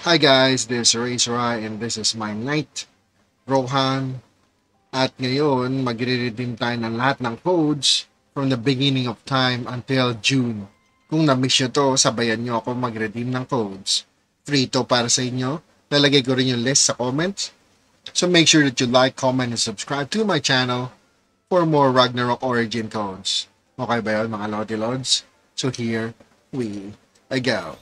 Hi guys, this is Eraser Eye and this is my knight, Rohan. At ngayon, mag-redeem tayo ng lahat ng codes from the beginning of time until June. Kung na-miss nyo to, sabayan nyo ako mag-redeem ng codes. Free to para sa inyo. Lalagay ko rin yung list sa comments. So make sure that you like, comment, and subscribe to my channel for more Ragnarok Origin codes. Okay ba yun mga Lodi Lords? So here we go.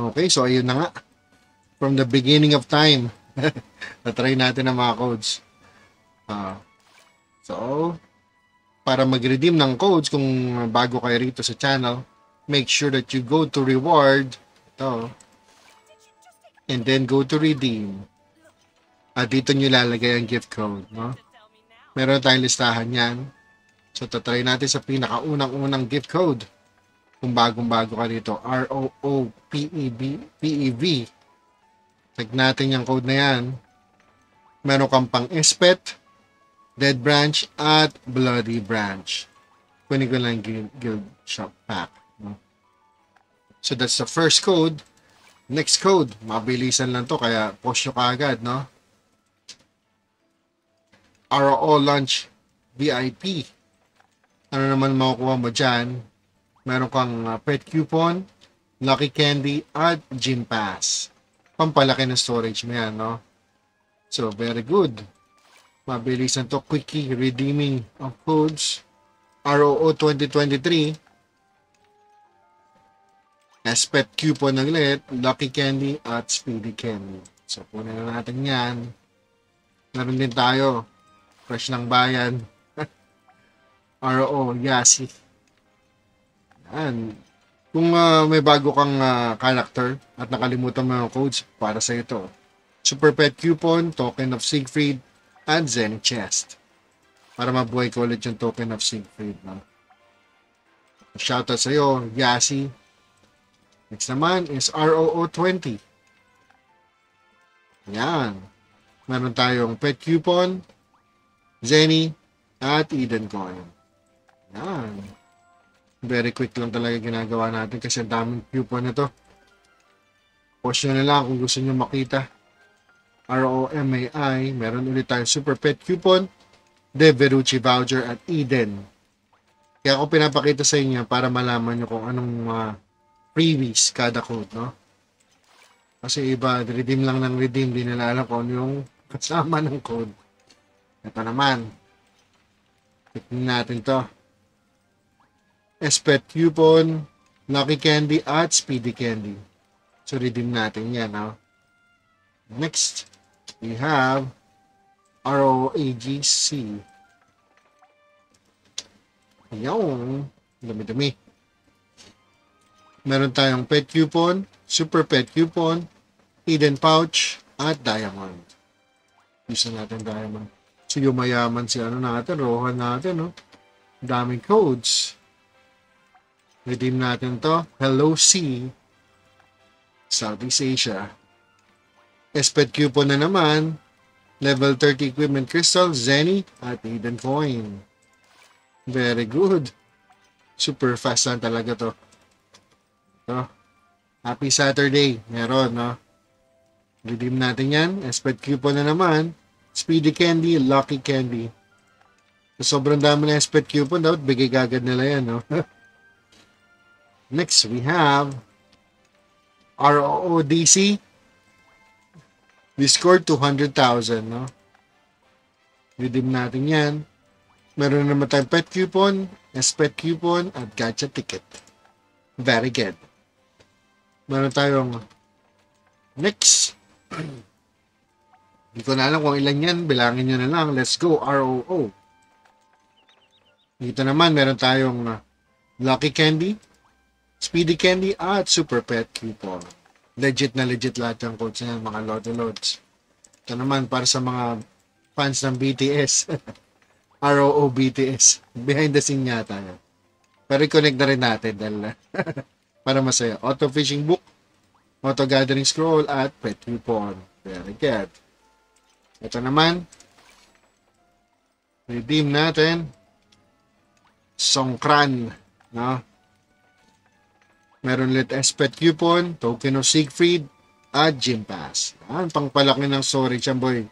Okay, so ayun na nga. From the beginning of time. Natry natin ang mga codes. So, para mag-redeem ng codes, kung bago kayo rito sa channel, make sure that you go to reward. Ito. And then go to redeem. At dito nyo lalagay ang gift code, no? Meron tayong listahan yan. So, tatry natin sa pinakaunang-unang gift code. Kung bagong-bago ka dito, ROOPEV. Tag natin yung code na yan. Meron kang pang Espet, Dead Branch, at Bloody Branch. Kunin ko lang yung Guild Shop Pack. No? So, that's the first code. Next code, mabilisan lang to, kaya post nyo ka agad, no? ROO Launch VIP. Ano naman makukuha mo dyan? Meron kang pet coupon, lucky candy, at gym pass. Pampalaki ng storage mo yan, no? So, very good. Mabilisan to. Quickie redeeming of codes. ROO2023. As pet coupon na ulit, lucky candy, at speedy candy. So, kunin na natin yan. Meron din tayo. Fresh ng bayan. ROOYASSI. Yan. Kung may bago kang character at nakalimutan mo yung codes, para sa ito. Super Pet Coupon, Token of Siegfried, at Zen Chest. Para mabuhay ko ulit yung Token of Siegfried. No? Shoutout sa iyo, Yassi. Next naman is ROO20. Yan. Meron tayong Pet Coupon, Zenny, at Eden Coin. Yan. Very quick lang talaga ginagawa natin kasi ang daming coupon na to. Post nyo na lang kung gusto nyo makita. ROMAI. Meron ulit tayong Super Pet Coupon, De Verucci Voucher, at Eden. Kaya ako pinapakita sa inyo para malaman nyo kung anong freebies kada code, no? Kasi iba, redeem lang ng redeem. Di nila alam kung ano yung kasama ng code. Ito naman. Tignan natin to. Espet coupon, lucky candy, at speedy candy. So, redeem natin yan. No? Next, we have ROAGC. Ayan. Dami-dami. Meron tayong pet coupon, super pet coupon, hidden pouch, at diamond. Gusto natin diamond. So, yumayaman si ano natin, Rohan natin, no? Daming codes. Redeem natin to. Hello, C. Southeast Asia. Espet coupon na naman. Level 30 equipment crystal, Zenny, at Eden Coin. Very good. Super fast lang talaga to. Ito. Happy Saturday. Meron, no? Redeem natin yan. Espet coupon na naman. Speedy Candy, Lucky Candy. So, sobrang dami na yung Spet Coupon. Dapat bigay agad nila yan, no? Next, we have ROODC. We scored 200,000, no? Redeem natin yan. Meron naman tayong Pet Coupon, Spet Coupon, at Gacha Ticket. Very good. Meron tayong next. Hindi ko na alam kung ilan yan. Bilangin nyo na lang. Let's go. ROO. Dito naman, meron tayong Lucky Candy, Speedy Candy, at Super Pet Coupon. Legit na legit lahat yung codes na yan, mga Lodi Lords. Ito naman, para sa mga fans ng BTS. ROO BTS. Behind the scene yata yan. Pero i-connect na rin natin. Dahil, para masaya. Auto Fishing Book, Auto Gathering Scroll, at Pet Coupon. Very good. Ito naman. Redeem natin. Songkran, no? Meron ulit Espet Coupon, Token of Siegfried, at Gym Pass. Ang pangpalaki ng sorry siya, boy.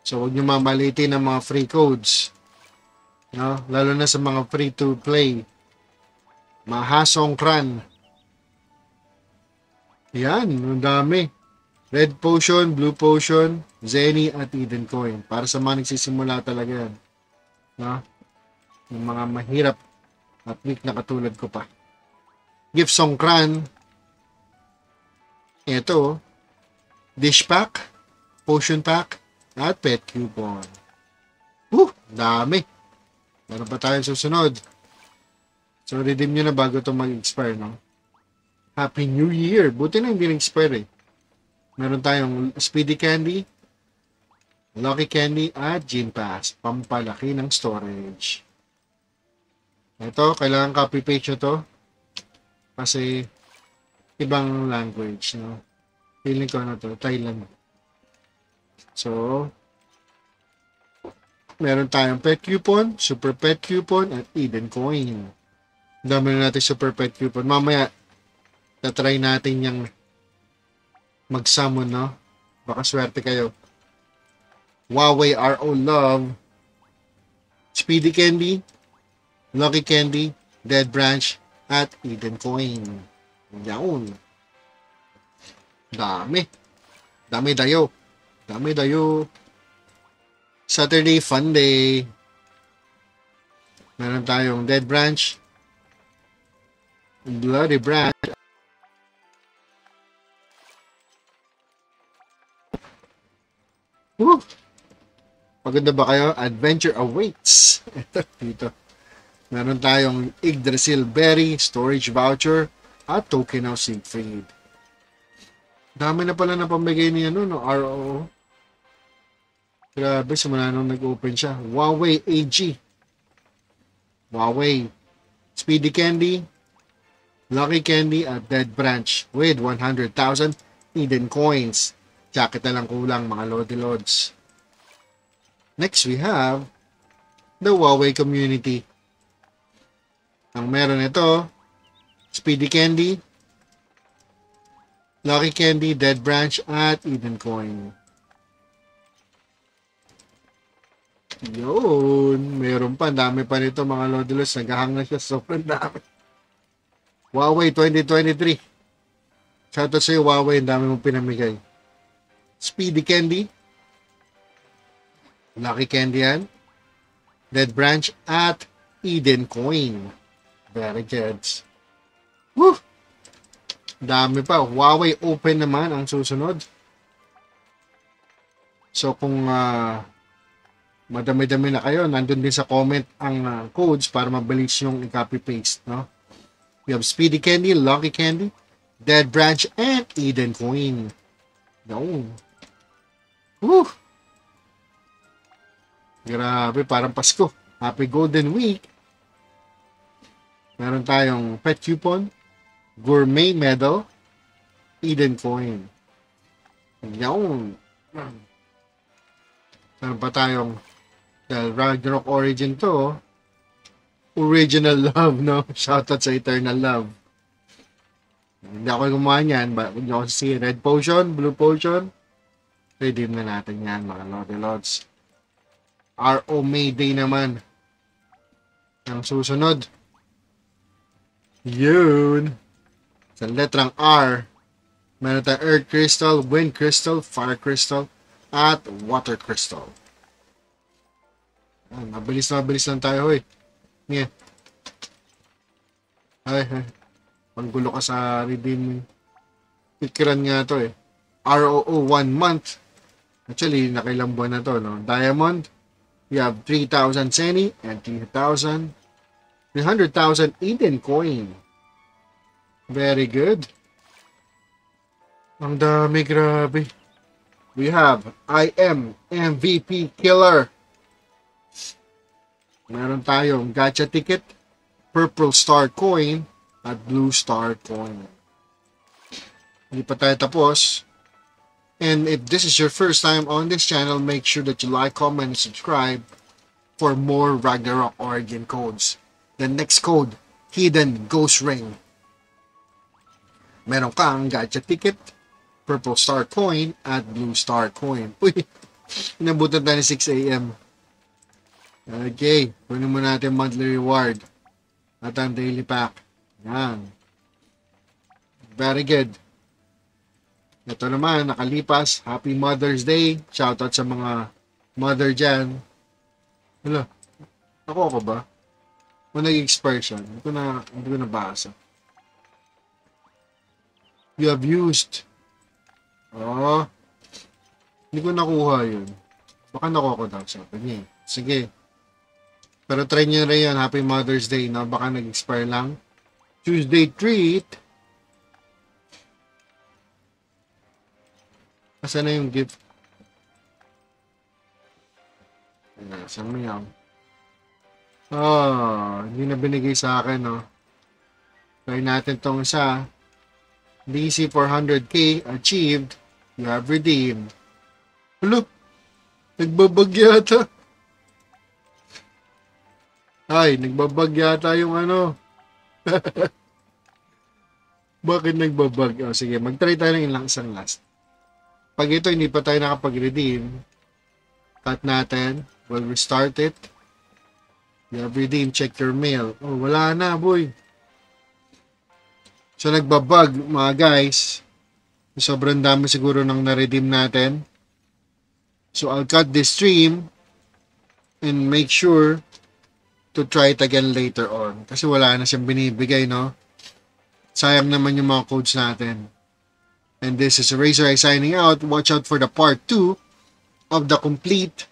So, huwag nyo mamalitin ang mga free codes. No? Lalo na sa mga free-to-play. Mahasongkran. Yan, ang dami. Red Potion, Blue Potion, Zenny, at Eden Coin. Para sa mga nagsisimula talaga yan. No? Yung mga mahirap at weak na katulad ko pa. GIFTSONGKRAN. Ito. Dish Pack, Potion Pack, at Pet Coupon. Dami. Meron pa tayong susunod. So, redeem nyo na bago ito mag-expire, no? Happy New Year! Buti na hindi na-expire, eh. Meron tayong Speedy Candy, Lucky Candy, at Gym Pass. Pampalaki ng storage. Ito, kailangan copy-paste nyo to. Kasi, ibang language, no? Feeling ko na to, Thailand. So, meron tayong Pet Coupon, Super Pet Coupon, at Eden Coin. Dami na natin Super Pet Coupon. Mamaya, tatry natin yung mag-summon, no? Baka swerte kayo. Huawei ROOLAUNCHVIP, Speedy Candy, Lucky Candy, Dead Branch, at Eden Coin. Yaon. Dami. Dami dayo. Saturday Funday. Meron tayong Dead Branch, Bloody Branch, pagod na ba kayo? Adventure Awaits. Ito, dito. Meron tayong Yggdrasil Berry, Storage Voucher, at Token of Siegfried. Dami na pala na pambigay niya, no? ROO. Grabe, simula nung nag-open siya. Huawei AG. Huawei. Speedy Candy, Lucky Candy, at Dead Branch with 100,000 Eden Coins. Jacket na lang kulang, mga lodi-lods. Next, we have the HUAWEICOMMUNITY. Ang meron ito, Speedy Candy, Lucky Candy, Dead Branch, at Eden Coin. Yun, meron pa. Dami pa nito, mga lodi-lods. Naghahang na siya. Sobrang dami. HUAWEI2023. Shoutout sa iyo, Huawei. Ang dami mong pinamigay. Speedy Candy, Lucky Candy yan, Dead Branch, at Eden Coin. Very good. Woo! Dami pa. HUAWEIOPEN naman ang susunod. So kung madami-dami na kayo, nandun din sa comment ang codes para mabilis yung i-copy-paste, no? We have Speedy Candy, Lucky Candy, Dead Branch, and Eden Coin. No. Woo! Grabe, parang Pasko. Happy Golden Week. Meron tayong Pet Coupon, Gourmet Medal, Eden Coin. Yawn. Meron pa tayong Ragnarok Origin to. Original Love, no? Shoutout sa Eternal Love. Hindi ako gumawa niyan. Hindi ako si Red Potion, Blue Potion. Redeem na natin yan, mga lodi-lods. ROOMAYDAY naman. Ang susunod. Yun. Sa letrang R, meron tayong Earth Crystal, Wind Crystal, Fire Crystal, at Water Crystal. Mabilis na mabilis lang tayo, eh. Yeah. Ay. Panggulo ka sa redeem. Pikiran nga to, eh. ROO 1 month. Actually, nakailang buwan na to, no? Diamond. We have 3,000 Zenny and 300,000 Eden Coin. Very good. Ang dami, grabe. We have I Am MVP Killer. Meron tayong gacha ticket, Purple Star Coin, at Blue Star Coin. Hindi pa tayo tapos. And if this is your first time on this channel, make sure that you like, comment, and subscribe for more Ragnarok Origin codes. The next code, Hidden Ghost Ring. Meron kang gacha ticket, purple star coin, at blue star coin. Uy, inabutan tayo 6 AM. Okay, punin mo natin monthly reward at ang daily pack. Yan. Very good. Ito naman, nakalipas. Happy Mother's Day. Shoutout sa mga mother dyan. Hala, ako ba? Kung nag-expire siya, hindi ko nabasa. You have used. Oh, hindi ko nakuha yun. Baka nakuha ko daw sa akin. Sige. Pero try nyo rin yan. Happy Mother's Day na baka nag-expire lang. Tuesday treat. Asan na yung gift? Asan mo yan? Oh, hindi na binigay sa akin, no? Try natin tong isa. DC 400k achieved. You have redeemed. Hello? Nagbabagya ata. Ay, nagbabagya ata yung ano. Bakit nagbabag? Oh, sige, mag-try tayo ng isang last. Pag ito hindi pa tayo nakapag-redeem, cut natin. We'll restart it. You have redeemed. Check your mail. Oh, wala na, boy. So, nagbabag, mga guys. Sobrang dami siguro nang na-redeem natin. So, I'll cut this stream and make sure to try it again later on. Kasi wala na siyang binibigay, no? Sayang naman yung mga codes natin. And this is Eraser Eye signing out. Watch out for the part 2 of the complete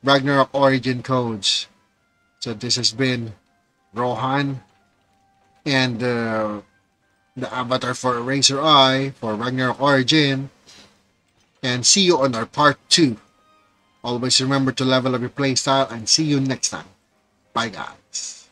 Ragnarok Origin codes. So, this has been Rohan and the avatar for Eraser Eye for Ragnarok Origin. And see you on our part 2. Always remember to level up your playstyle, and see you next time. Bye, guys.